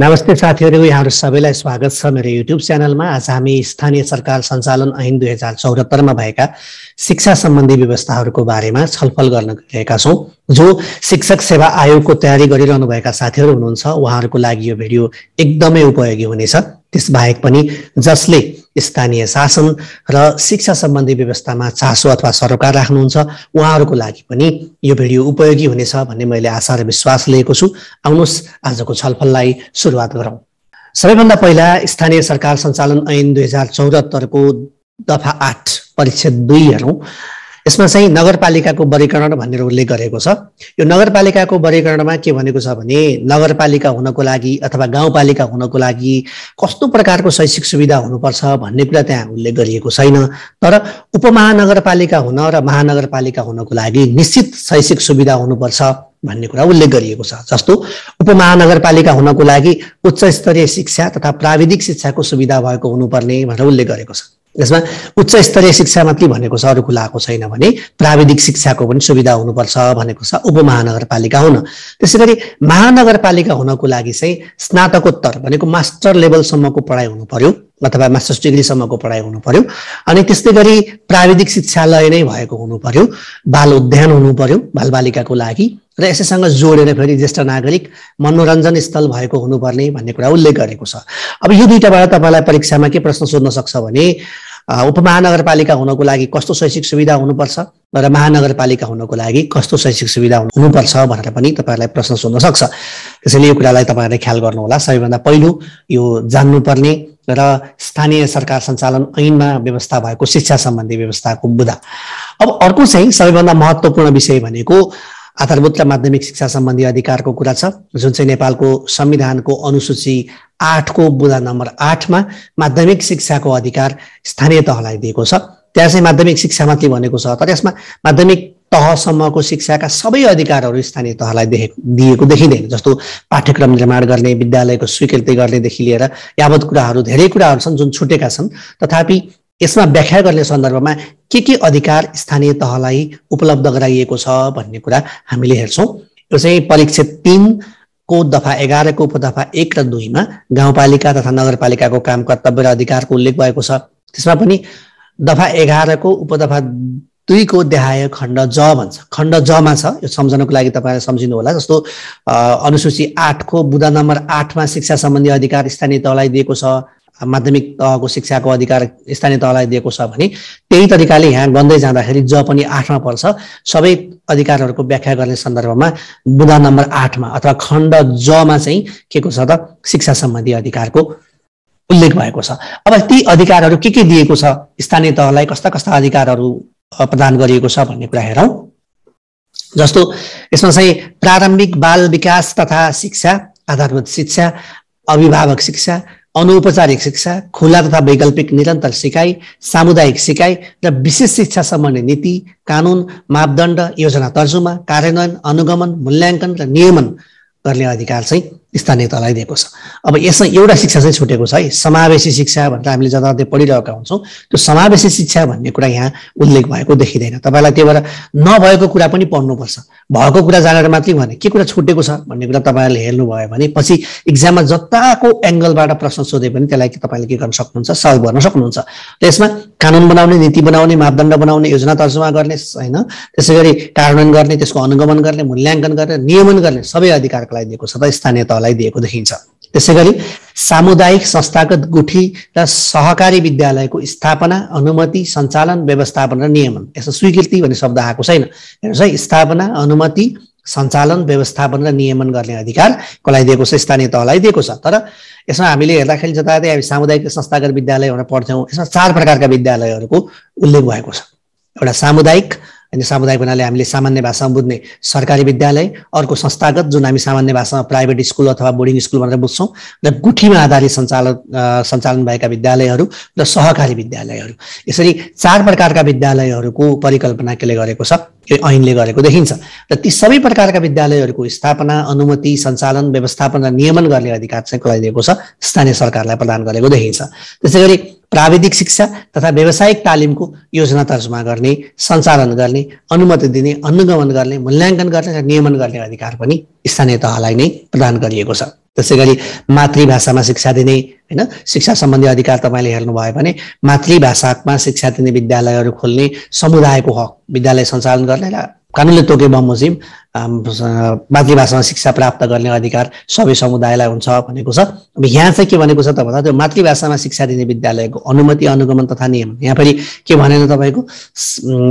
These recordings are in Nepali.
नमस्ते साथीहरु, यहाँहरु सबैलाई स्वागत छ मेरो युट्युब च्यानलमा। आज हामी स्थानीय सरकार संचालन ऐन 2077 मा भएका शिक्षा सम्बन्धी व्यवस्थाहरुको बारेमा छलफल गर्न गएका छौं। जो शिक्षक सेवा आयोगको तयारी गरिरहनु भएका साथीहरु हुनुहुन्छ उहाँहरुको लागि यो भिडियो एकदमै उपयोगी हुनेछ। त्यसबाहेक पनि जसले स्थानीय शासन र शिक्षा सम्बन्धी व्यवस्थामा चासो अथवा सरोकार राख्नुहुन्छ उहाँहरुको लागि पनि यो भिडियो उपयोगी हुनेछ भन्ने मैले आशा र विश्वास लिएको छु। आउनुस् आजको छलफललाई सुरुवात गरौं। सबैभन्दा पहिला स्थानीय सरकार संचालन ऐन 2074 को दफा 8 परिच्छेद 2 हेरौं। यसमा चाहिँ नगरपालिकाको वर्गीकरण भनेर उल्लेख गरेको छ। यो नगरपालिकाको वर्गीकरणमा के भनेको छ भने नगरपालिका हुनको लागि अथवा गाउँपालिका हुनको लागि कस्तो प्रकारको शैक्षिक सुविधा हुनुपर्छ भन्ने कुरा त्यहाँ उल्लेख गरिएको छैन। तर उपमहानगरपालिका हुन र महानगरपालिका हुनको लागि निश्चित शैक्षिक सुविधा हुनुपर्छ भन्ने कुरा उल्लेख गरिएको छ। जस्तो उपमहानगरपालिका हुनको लागि उच्च स्तरीय शिक्षा तथा प्राविधिक शिक्षाको सुविधा भएको हुनुपर्ने भनेर उल्लेख गरेको छ। यसमा उच्च स्तरीय शिक्षा मात्रै भनेको छ, अरु खुलाएको छैन भने प्राविधिक शिक्षाको पनि सुविधा हुनुपर्छ भनेको छ उपमहानगरपालिका हुन। त्यसैगरी महानगरपालिका हुनको लागि चाहिँ स्नातकोत्तर भनेको मास्टर लेभलसम्मको पढाइ हुनु पर्यो अथवा मास्टर्स डिग्रीसम्मको पढाइ हुनु पर्यो। अनि त्यस्तै गरी प्राविधिक शिक्षालय नै भएको हुनु पर्यो, बाल उद्यान हुनु पर्यो बालबालिकाको लागि, र यसैसँग जोडेर फेरि ज्येष्ठ नागरिक मनोरञ्जन स्थल भएको हुनुपर्ने भन्ने कुरा उल्लेख गरेको छ। अब यो दुईटाबाट तपाईलाई परीक्षामा के प्रश्न सोध्न सक्छ भने उपमहानगरपालिका हुनको लागि कस्तो शैक्षिक सुविधा हुनुपर्छ र महानगरपालिका हुनको लागि कस्तो शैक्षिक सुविधा हुनुपर्छ भनेर पनि तपाईलाई प्रश्न सोध्न सक्छ। त्यसैले यो कुरालाई तपाईहरुले ख्याल गर्नुहोला। सबैभन्दा पहिलो यो जान्नुपर्ने र स्थानीय सरकार सञ्चालन ऐनमा व्यवस्था भएको शिक्षा सम्बन्धी व्यवस्थाको बुदा। अब अर्को चाहिँ सबैभन्दा महत्त्वपूर्ण विषय भनेको आधारभूत र माध्यमिक शिक्षा सम्बन्धी अधिकारको कुरा छ, जुन चाहिँ नेपालको संविधानको अनुसूची 8 को बुदा नम्बर 8 मा माध्यमिक शिक्षाको अधिकार स्थानीय तहलाई दिएको छ। त्यहाँ चाहिँ माध्यमिक शिक्षा मात्रै भनेको छ, तर यसमा माध्यमिक तहसम्मको शिक्षाका सबै अधिकारहरू स्थानीय तहलाई दिएको देखिँदैन। जस्तो पाठ्यक्रम निर्माण गर्ने, विद्यालयको स्वीकृति गर्नेदेखि लिएर यावत कुराहरू, धेरै कुराहरू छन् जुन छुटेका छन्। तथापि यसमा व्याख्या गर्ने सन्दर्भमा के अधिकार स्थानीय तहलाई उपलब्ध गराइएको छ भन्ने कुरा हामीले हेर्छौं। यो चाहिँ परिच्छेद 3 को दफा 11 को उपदफा 1 र 2 मा गाउँपालिका तथा नगरपालिकाको काम कर्तव्य र अधिकारको उल्लेख भएको छ। त्यसमा पनि दफा 11 को उपदफा २ को देहाय खण्ड ज भन्छ, खण्ड ज मा छ। यो सम्झनको लागि तपाईहरुले सम्झिनु होला। जस्तो अनुसूची ८ को बुदा नम्बर ८ मा शिक्षा सम्बन्धी अधिकार स्थानीय तहलाई दिएको छ, माध्यमिक तहको शिक्षाको अधिकार स्थानीय तहलाई दिएको छ भने त्यही तरिकाले यहाँ गन्दै जाँदाखेरि ज पनि 8 मा पर्छ। सबै अधिकारहरूको व्याख्या गर्ने सन्दर्भमा बुदा नम्बर 8 मा अथवा खण्ड ज मा चाहिँ के को छ त शिक्षा सम्बन्धी अधिकारको उल्लेख भएको छ। अब ती अधिकारहरू के दिएको छ, स्थानीय तहलाई कस्ता कस्ता अधिकारहरू प्रदान गरिएको छ भन्ने कुरा हेरौं। जस्तो यसमा चाहिँ प्रारम्भिक बाल विकास तथा शिक्षा, आधारभूत शिक्षा, अभिभावक शिक्षा, अनौपचारिक शिक्षा, खुला तथा वैकल्पिक निरन्तर सिकाइ, सामुदायिक सिकाइ र विशेष शिक्षा सम्बन्धी नीति, कानून, मापदण्ड, योजना तर्जुमा, कार्यान्वयन, अनुगमन, मूल्याङ्कन र नियमन गर्ने अधिकार चाहिँ स्थानीय तहलाई दिएको छ। अब यसमा एउटा शिक्षा चाहिँ छुटेको छ है, समावेशी शिक्षा भनेर हामीले जताततै पढिरहेका हुन्छौँ। त्यो समावेशी शिक्षा भन्ने कुरा यहाँ उल्लेख भएको देखिदैन। तपाईलाई त्यो भएर नभएको कुरा पनि पढ्नुपर्छ, भएको कुरा जानेर मात्रै भने के कुरा छुटेको छ भन्ने कुरा तपाईले हेर्नुभयो भने पछि एक्जाममा जताको एंगलबाट प्रश्न सोधे पनि त्यसलाई तपाईले के गर्न सक्नुहुन्छ, सल्भ गर्न सक्नुहुन्छ। त्यसमा कानून बनाउने, नीति बनाउने, मापदण्ड बनाउने, योजना तर्जुमा गर्ने हैन, त्यसैगरी कार्यान्वयन गर्ने, त्यसको अनुगमन गर्ने, मूल्याङ्कन गर्ने, नियमन गर्ने सबै अधिकारको लागि दिएको छ त स्थानीय तह दिएको देखिन्छ। त्यसैगरी सामुदायिक, संस्थागत, गुठी र सहकारी विद्यालयको स्थापना, अनुमति, सञ्चालन, व्यवस्थापन र नियमन, यसको स्वीकृति भन्ने शब्द आएको छैन। हेर्नुस् है, स्थापना, अनुमति, सञ्चालन, व्यवस्थापन र नियमन गर्ने अधिकारको लागि दिएको छ, स्थानीय तहलाई दिएको छ। तर यसमा हामीले हेर्दाखेरि जतातै हामी सामुदायिक संस्थागत विद्यालय भनेर पढ्छौँ। यसमा 4 प्रकारका विद्यालयहरूको उल्लेख भएको छ। एउटा सामुदायिक, अनि सामुदायिक भन्नाले हामीले सामान्य भाषामा बुझ्ने सरकारी विद्यालय, अर्को संस्थागत जुन हामी सामान्य भाषामा प्राइभेट स्कुल अथवा बोर्डिङ स्कुल भनेर बुझ्छौँ, र गुठीमा आधारित सञ्चालन भएका विद्यालयहरू र सहकारी विद्यालयहरू। यसरी 4 प्रकारका विद्यालयहरूको परिकल्पना केले गरेको छ, यो ऐनले गरेको देखिन्छ। र ती सबै प्रकारका विद्यालयहरूको स्थापना, अनुमति, सञ्चालन, व्यवस्थापन र नियमन गर्ने अधिकार चाहिँ कसलाई दिएको छ, स्थानीय सरकारलाई प्रदान गरेको देखिन्छ। त्यसैगरी प्राविधिक शिक्षा तथा व्यावसायिक तालिमको योजना तर्जुमा गर्ने, सञ्चालन गर्ने, अनुमति दिने, अनुगमन गर्ने, मूल्याङ्कन गर्ने, नियमन गर्ने अधिकार पनि स्थानीय तहलाई नै प्रदान गरिएको छ। त्यसैगरी मातृभाषामा शिक्षा दिने, हैन, शिक्षा सम्बन्धी अधिकार तपाईले हेर्नुभयो भने मातृभाषामा शिक्षा दिने विद्यालयहरू खोल्ने समुदायको हक, विद्यालय सञ्चालन गर्ने र कानुनले तोके बमोजिम मातृभाषामा शिक्षा प्राप्त गर्ने अधिकार सबै समुदायलाई हुन्छ भनेको छ। अब यहाँ चाहिँ के भनेको छ त भन्दा त्यो मातृभाषामा शिक्षा दिने विद्यालयको अनुमति, अनुगमन तथा नियमन, यहाँ फेरि के भनेन तपाईको,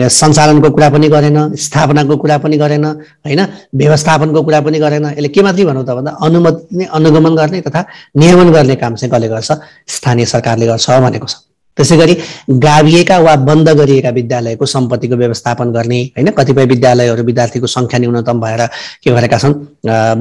सञ्चालनको कुरा पनि गरेन, स्थापनाको कुरा पनि गरेन, हैन, व्यवस्थापनको कुरा पनि गरेन। यसले के मात्रै भन्नु त भन्दा अनुमति दिने, अनुगमन गर्ने तथा नियमन गर्ने काम चाहिँ कसले गर्छ, स्थानीय सरकारले गर्छ भनेको छ। त्यसैगरी गाविएका वा बन्द गरिएका विद्यालयको सम्पत्तिको व्यवस्थापन गर्ने, हैन, कतिपय विद्यालयहरू विद्यार्थीको संख्या न्यूनतम भएर के भएका छन्,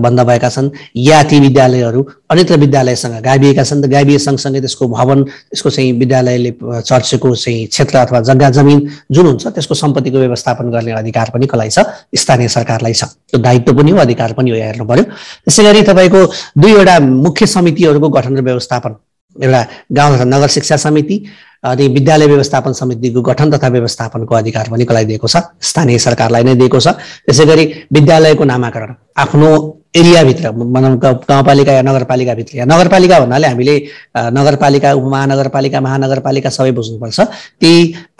बन्द भएका छन्, या ती विद्यालयहरू अन्यत्र विद्यालयसँग गाविएका छन्, गाविए सँगसँगै त्यसको भवन, त्यसको चाहिँ विद्यालयले चर्चेको चाहिँ क्षेत्र अथवा जग्गा जमिन जुन हुन्छ त्यसको सम्पत्तिको व्यवस्थापन गर्ने अधिकार पनि कसलाई छ, स्थानीय सरकारलाई छ। त्यो दायित्व पनि हो, अधिकार पनि हो, हेर्नु पर्यो। त्यसैगरी तपाईको दुईवटा मुख्य समितिहरूको गठन र व्यवस्थापन, एउटा गाउँ तथा नगर शिक्षा समिति अनि विद्यालय व्यवस्थापन समितिको गठन तथा व्यवस्थापनको अधिकार पनि कसलाई दिएको छ, स्थानीय सरकारलाई नै दिएको छ। त्यसैगरी विद्यालयको नामकरण आफ्नो एरियाभित्र, गाउँपालिका या नगरपालिकाभित्र, या नगरपालिका भन्नाले हामीले नगरपालिका, उपमहानगरपालिका, महानगरपालिका सबै बुझ्नुपर्छ। ती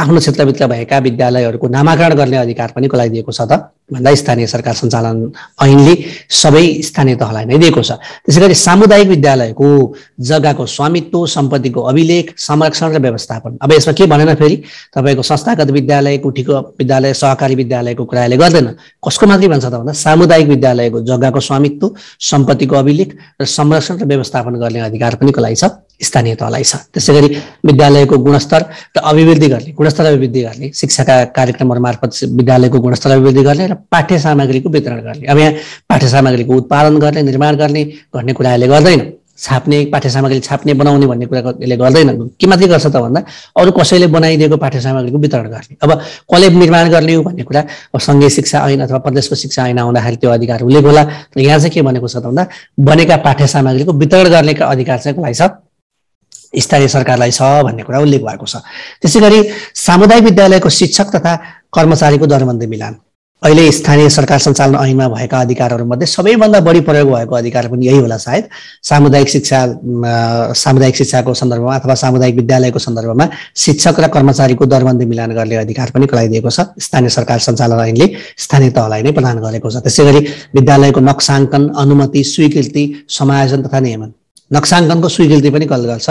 आफ्नो क्षेत्रभित्र भएका विद्यालयहरूको नामकरण गर्ने अधिकार पनि कसलाई दिएको छ त भन्दा स्थानीय सरकार सञ्चालन ऐनले सबै स्थानीय तहलाई नै दिएको छ। त्यसैगरी सामुदायिक विद्यालयको जग्गाको स्वामित्व, सम्पत्तिको अभिलेख, संरक्षण र व्यवस्थापन, अब यसमा के भनेन फेरि तपाईको संस्थागत विद्यालय, कुटीको विद्यालय, सहकारी विद्यालयको कुराले गर्दैन, कसको मात्रै भन्छ त भन्दा सामुदायिक विद्यालयको जग्गाको स्वामित्व, सम्पत्तिको अभिलेख र संरक्षण र व्यवस्थापन गर्ने अधिकार पनि कसलाई छ, स्थानीय तहलाई छ। त्यसैगरी विद्यालयको गुणस्तर र अभिवृद्धि गर्ने, गुणस्तर अभिवृद्धि गर्ने, शिक्षाका कार्यक्रमहरू मार्फत विद्यालयको गुणस्तर अभिवृद्धि गर्ने र पाठ्य सामग्रीको वितरण गर्ने। अब यहाँ पाठ्य सामग्रीको उत्पादन गर्ने, निर्माण गर्ने भन्ने कुराले गर्दैन, छाप्ने, पाठ्य सामग्री छाप्ने, बनाउने भन्ने कुरा यसले गर्दैन। के मात्रै गर्छ त भन्दा अरू कसैले बनाइदिएको पाठ्य सामग्रीको वितरण गर्ने। अब कसले निर्माण गर्ने हो भन्ने कुरा सङ्घीय शिक्षा ऐन अथवा प्रदेशको शिक्षा ऐन आउँदाखेरि त्यो अधिकार उल्लेख होला। यहाँ चाहिँ के भनेको छ त भन्दा बनेका पाठ्य सामग्रीको वितरण गर्ने अधिकार चाहिँ कसलाई छ, स्थानीय सरकारलाई छ भन्ने कुरा उल्लेख भएको छ। त्यसैगरी सामुदायिक विद्यालयको शिक्षक तथा कर्मचारीको दरबन्दी मिलान, अहिले स्थानीय सरकार सञ्चालन ऐनमा भएका अधिकारहरूमध्ये सबैभन्दा बढी प्रयोग भएको अधिकार पनि यही होला सायद। सामुदायिक शिक्षाको सन्दर्भमा अथवा सामुदायिक विद्यालयको सन्दर्भमा शिक्षक र कर्मचारीको दरबन्दी मिलान गर्ने अधिकार पनि कसलाई दिएको छ, स्थानीय सरकार सञ्चालन ऐनले स्थानीय तहलाई नै प्रदान गरेको छ। त्यसैगरी विद्यालयको नक्साङ्कन, अनुमति, स्वीकृति, समायोजन तथा नियमन, नक्साङ्कनको स्वीकृति पनि कसले गर्छ,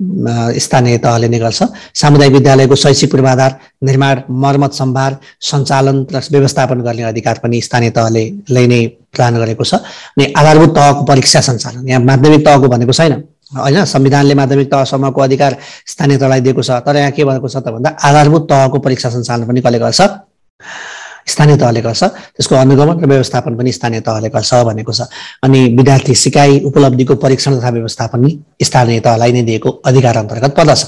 स्थानीय तहले नै गर्छ। सामुदायिक विद्यालयको शैक्षिक पूर्वाधार, निर्माण, मर्मत, सम्भार, सञ्चालन र व्यवस्थापन गर्ने अधिकार पनि स्थानीय तहले नै प्रदान गरेको छ। अनि आधारभूत तहको परीक्षा सञ्चालन, यहाँ माध्यमिक तहको भनेको छैन, हैन, संविधानले माध्यमिक तहसम्मको अधिकार स्थानीय तहलाई दिएको छ, तर यहाँ के भनेको छ त भन्दा आधारभूत तहको परीक्षा सञ्चालन पनि कसले गर्छ, स्थानीय तहले गर्छ। त्यसको अनुगमन र व्यवस्थापन पनि स्थानीय तहले गर्छ भनेको छ। अनि विद्यार्थी सिकाइ, उपलब्धिको परीक्षण तथा व्यवस्थापन पनि स्थानीय तहलाई नै दिएको अधिकार अन्तर्गत पर्दछ।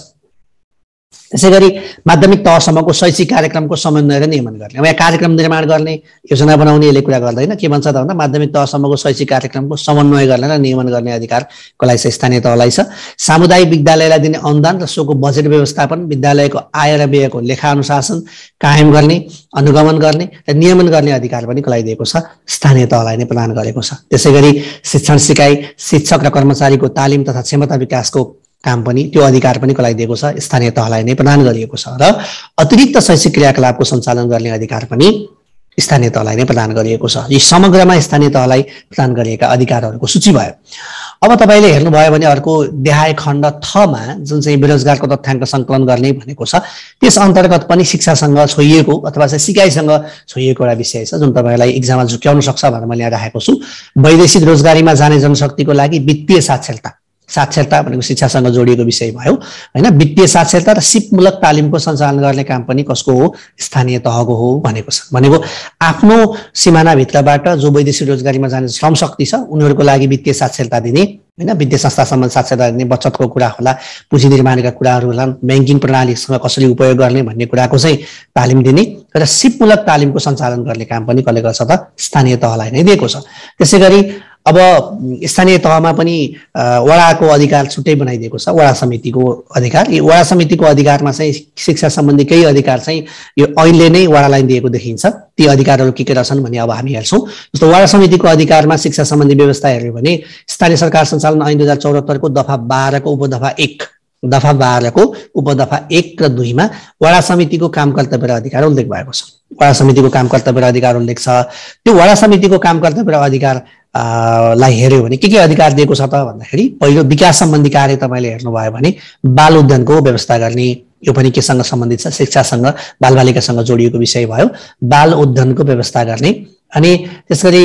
त्यसैगरी माध्यमिक तहसम्मको शैक्षिक कार्यक्रमको समन्वय र नियमन गर्ने, अब यहाँ कार्यक्रम निर्माण गर्ने, योजना बनाउने यसले कुरा गर्दैन। के भन्छ त भन्दा माध्यमिक तहसम्मको शैक्षिक कार्यक्रमको समन्वय गर्ने र नियमन गर्ने अधिकार कसलाई छ, स्थानीय तहलाई छ। सामुदायिक विद्यालयलाई दिने अनुदान र सोको बजेट व्यवस्थापन, विद्यालयको आय र व्ययको लेखा अनुशासन कायम गर्ने, अनुगमन गर्ने र नियमन गर्ने अधिकार पनि कसलाई दिएको छ, स्थानीय तहलाई नै प्रदान गरेको छ। त्यसैगरी शिक्षण सिकाइ, शिक्षक र कर्मचारीको तालिम तथा क्षमता विकासको काम पनि, त्यो अधिकार पनि कसलाई दिएको छ, स्थानीय तहलाई नै प्रदान गरिएको छ। र अतिरिक्त शैक्षिक क्रियाकलापको सञ्चालन गर्ने अधिकार पनि स्थानीय तहलाई नै प्रदान गरिएको छ। यी समग्रमा स्थानीय तहलाई प्रदान गरिएका अधिकारहरूको सूची भयो। अब तपाईँले हेर्नुभयो भने अर्को देहाय खण्ड थमा जुन चाहिँ बेरोजगारको तथ्याङ्क सङ्कलन गर्ने भनेको छ, त्यस अन्तर्गत पनि शिक्षासँग छोइएको अथवा चाहिँ सिकाइसँग छोइएको एउटा विषय छ जुन तपाईँलाई इक्जाममा झुक्क्याउन सक्छ भनेर मैले यहाँ राखेको छु। वैदेशिक रोजगारीमा जाने जनशक्तिको लागि वित्तीय साक्षरता, साक्षरता भनेको शिक्षासँग जोडिएको विषय भयो, हैन, वित्तीय साक्षरता र सिपमूलक तालिमको सञ्चालन गर्ने काम पनि कसको हो, स्थानीय तहको हो भनेको छ। भनेको आफ्नो सिमानाभित्रबाट जो वैदेशिक रोजगारीमा जाने श्रम शक्ति छ उनीहरूको लागि वित्तीय साक्षरता दिने, हैन, वित्तीय संस्थासम्म साक्षरता दिने, बचतको कुरा होला, पुँजी निर्माणका कुराहरू होला, ब्याङ्किङ प्रणालीसँग कसरी उपयोग गर्ने भन्ने कुराको चाहिँ तालिम दिने र सिपमूलक तालिमको सञ्चालन गर्ने काम पनि कसले गर्छ त, स्थानीय तहलाई नै दिएको छ। त्यसैगरी अब स्थानीय तहमा पनि वडाको अधिकार छुट्टै बनाइदिएको छ। वडा समितिको अधिकार, यो वडा समितिको अधिकारमा चाहिँ शिक्षा सम्बन्धी केही अधिकार चाहिँ यो ऐनले नै वडालाई दिएको देखिन्छ। ती अधिकारहरू के रहेछन् भन्ने अब हामी हेर्छौँ। जस्तो वडा समितिको अधिकारमा शिक्षा सम्बन्धी व्यवस्था हेर्यो भने स्थानीय सरकार सञ्चालन ऐन २०७४ को दफा १२ को उपदफा १ र २ मा वडा समितिको काम कर्तव्य र अधिकार उल्लेख भएको छ। वडा समितिको काम कर्तव्य र अधिकार उल्लेख छ। त्यो वडा समितिको काम कर्तव्य र अधिकार लाई हेर्यो भने के अधिकार दिएको छ त भन्दाखेरि पहिलो विकास सम्बन्धी कार्य तपाईले हेर्नुभयो भने बाल उद्यानको व्यवस्था गर्ने, यो पनि केसँग सम्बन्धित छ, शिक्षासँग बालबालिकासँग जोडिएको विषय भयो। बाल उद्यानको व्यवस्था गर्ने अनि त्यसैगरी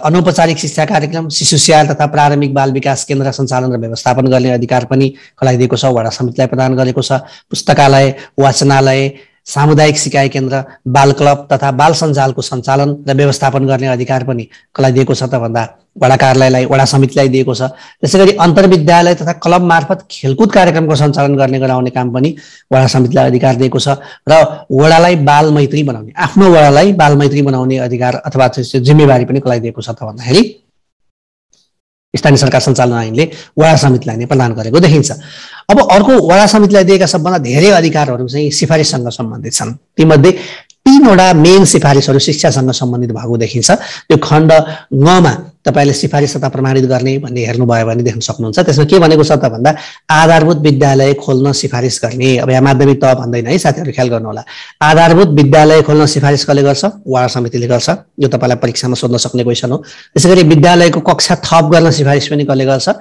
अनौपचारिक शिक्षा कार्यक्रम, शिशु स्याहार तथा प्रारम्भिक बाल विकास केन्द्र सञ्चालन र व्यवस्थापन गर्ने अधिकार पनि खलाइदिएको छ, वडा समितिलाई प्रदान गरेको छ। पुस्तकालय, वाचनालय, सामुदायिक सिकाइ केन्द्र, बाल क्लब तथा बाल सञ्जालको सञ्चालन र व्यवस्थापन गर्ने अधिकार पनि कसलाई दिएको छ त भन्दा वडा कार्यालयलाई, वडा समितिलाई दिएको छ। त्यसैगरी अन्तर्विद्यालय तथा क्लब मार्फत खेलकुद कार्यक्रमको सञ्चालन गर्ने गराउने काम पनि वडा समितिलाई अधिकार दिएको छ र वडालाई बाल मैत्री बनाउने, आफ्नो वडालाई बाल मैत्री बनाउने अधिकार अथवा जिम्मेवारी पनि कसलाई दिएको छ त भन्दाखेरि स्थानीय सरकार सञ्चालन ऐनले वडा समितिलाई नै प्रदान गरेको देखिन्छ। अब अर्को वडा समितिलाई दिएका सबभन्दा धेरै अधिकारहरू चाहिँ सिफारिससँग सम्बन्धित छन्। तीमध्ये ३ वटा मेन सिफारिसहरू शिक्षासँग सम्बन्धित भएको देखिन्छ। त्यो खण्ड ९ मा तपाईले सिफारिस तथा प्रमाणित गर्ने भन्ने हेर्नुभयो भने देख्न सक्नुहुन्छ। त्यसमा के भनेको छ त भन्दा आधारभूत विद्यालय खोल्न सिफारिस गर्ने। अब यहाँ माध्यमिक तह भन्दैन है साथीहरु, ख्याल गर्नुहोला। आधारभूत विद्यालय खोल्न सिफारिस कसले गर्छ? वडा समितिले गर्छ। यो तपाईलाई परीक्षामा सोध्न सक्ने क्वेशन हो। त्यसैगरी विद्यालयको कक्षा थप गर्न सिफारिस पनि कसले गर्छ?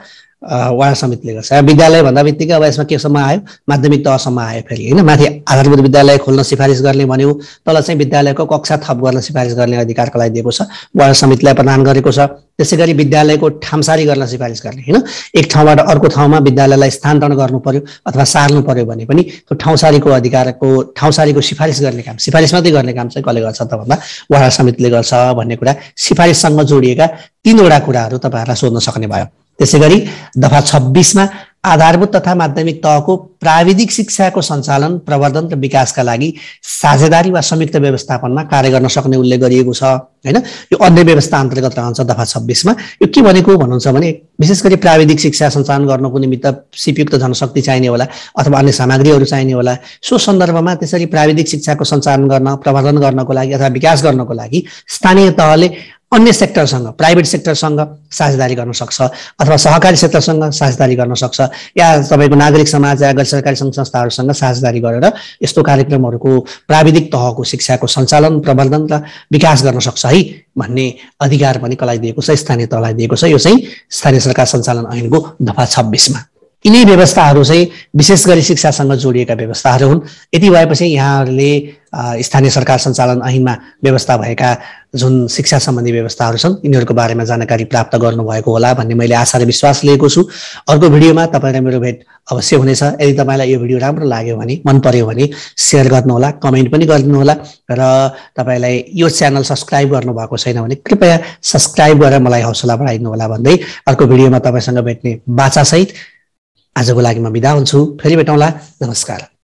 वडा समितिले गर्छ। विद्यालय भन्दा बित्तिकै अब यसमा केसम्म आयो? माध्यमिक तहसम्म आयो। फेरि हैन, माथि आधारभूत विद्यालय खोल्न सिफारिस गर्ने भन्यो, तल चाहिँ विद्यालयको कक्षा थप गर्न सिफारिस गर्ने अधिकार कसलाई दिएको छ? वडा समितिलाई प्रदान गरेको छ। त्यसैगरी विद्यालयको ठामसारी गर्न सिफारिस गर्ने, हैन, एक ठाउँबाट अर्को ठाउँमा विद्यालयलाई स्थानान्तरण गर्नु पर्यो अथवा सार्नु पर्यो भने पनि त्यो ठाउँसारीको अधिकारको, ठाउँसारीको सिफारिस गर्ने काम, सिफारिस मात्रै गर्ने काम चाहिँ कसले गर्छ त भन्दा वडा समितिले गर्छ भन्ने कुरा, सिफारिससँग जोडिएका ३ वटा कुराहरू तपाईहरुले सोध्न सक्ने भयो। त्यसैगरी दफा २६ मा आधारभूत तथा माध्यमिक तहको प्राविधिक शिक्षाको सञ्चालन, प्रवर्धन र विकासका लागि साझेदारी वा संयुक्त व्यवस्थापनमा कार्य गर्न सक्ने उल्लेख गरिएको छ, हैन। यो अन्य व्यवस्था अन्तर्गत रहन्छ दफा २६ मा। यो के भनेको भन्नुहुन्छ भने विशेष गरी प्राविधिक शिक्षा सञ्चालन गर्नको निमित्त उपयुक्त जनशक्ति चाहिने होला अथवा अन्य सामग्रीहरू चाहिने होला। सो सन्दर्भमा त्यसरी प्राविधिक शिक्षाको सञ्चालन गर्न, प्रवर्धन गर्नको लागि अथवा विकास गर्नको लागि स्थानीय तहले अन्य सेक्टरसँग, प्राइवेट सेक्टरसँग साझेदारी गर्न सक्छ अथवा सहकारी क्षेत्रसँग साझेदारी गर्न सक्छ या तपाईको नागरिक समाज या गैर सरकारी संघ संस्थाहरूसँग साझेदारी गरेर यस्तो कार्यक्रमहरूको प्राविधिक तहको शिक्षाको सञ्चालन, प्रबन्धन र विकास गर्न सक्छ है भन्ने अधिकार पनि कसलाई दिएको छ? स्थानीय तहलाई दिएको छ। यो चाहिँ स्थानीय सरकार सञ्चालन ऐनको दफा २६ मा। यिनै व्यवस्थाहरू चाहिँ विशेष गरी शिक्षासँग जोडिएका व्यवस्थाहरू हुन्। यति भएपछि यहाँहरूले स्थानीय सरकार सञ्चालन ऐनमा व्यवस्था भएका जुन शिक्षा सम्बन्धी व्यवस्थाहरू छन् यिनीहरूको बारेमा जानकारी प्राप्त गर्नुभएको होला भन्ने मैले आशा र विश्वास लिएको छु। अर्को भिडियोमा तपाईलाई मेरो भेट अवश्य हुनेछ। यदि तपाईलाई यो भिडियो राम्रो लाग्यो भने, मन पर्यो भने शेयर गर्नुहोला, कमेन्ट पनि गरिदिनुहोला र तपाईलाई यो च्यानल सब्स्क्राइब गर्नुभएको छैन भने कृपया सब्स्क्राइब गरेर मलाई हौसला बढाइदिनुहोला भन्दै अर्को भिडियोमा तपाईसँग भेट्ने बाचासहित आजको लागि म बिदा हुन्छु। फेरि भेटौँला। नमस्कार।